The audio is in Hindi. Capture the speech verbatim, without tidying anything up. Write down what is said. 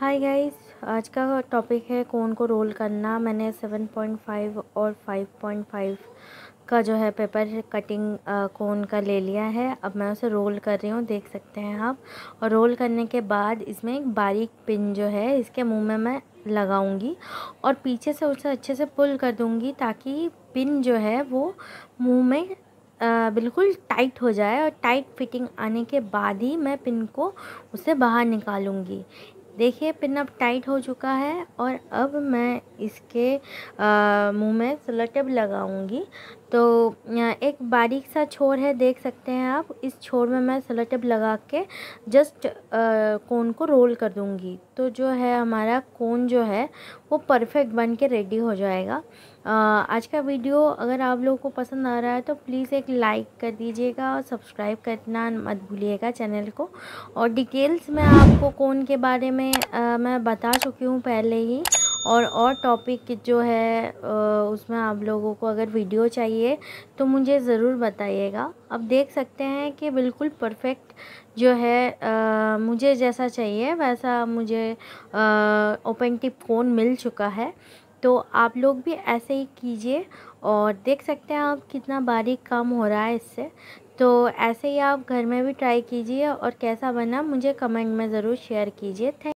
हाय गाइस, आज का टॉपिक है कोन को रोल करना। मैंने सेवन पॉइंट फाइव और फाइव पॉइंट फाइव का जो है पेपर कटिंग कोन का ले लिया है। अब मैं उसे रोल कर रही हूँ, देख सकते हैं आप। और रोल करने के बाद इसमें एक बारीक पिन जो है इसके मुंह में मैं लगाऊंगी और पीछे से उसे अच्छे से पुल कर दूंगी ताकि पिन जो है वो मुंह में आ, बिल्कुल टाइट हो जाए। और टाइट फिटिंग आने के बाद ही मैं पिन को उसे बाहर निकालूंगी। देखिए, पिन अब टाइट हो चुका है और अब मैं इसके मुंह में सोलर टेप लगाऊंगी। तो एक बारीक सा छोर है, देख सकते हैं आप। इस छोर में मैं सोलर टेप लगा के जस्ट आ, कोन को रोल कर दूंगी। तो जो है हमारा कोन जो है वो परफेक्ट बन के रेडी हो जाएगा। आ, आज का वीडियो अगर आप लोगों को पसंद आ रहा है तो प्लीज़ एक लाइक कर दीजिएगा और सब्सक्राइब करना मत भूलिएगा चैनल को। और डिटेल्स में आपको कोन के बारे में आ, मैं बता चुकी हूँ पहले ही। और और टॉपिक जो है उसमें आप लोगों को अगर वीडियो चाहिए तो मुझे ज़रूर बताइएगा। अब देख सकते हैं कि बिल्कुल परफेक्ट जो है आ, मुझे जैसा चाहिए वैसा मुझे ओपन टिप कोन मिल चुका है। तो आप लोग भी ऐसे ही कीजिए। और देख सकते हैं आप कितना बारीक काम हो रहा है इससे। तो ऐसे ही आप घर में भी ट्राई कीजिए और कैसा बना मुझे कमेंट में ज़रूर शेयर कीजिए। थैंक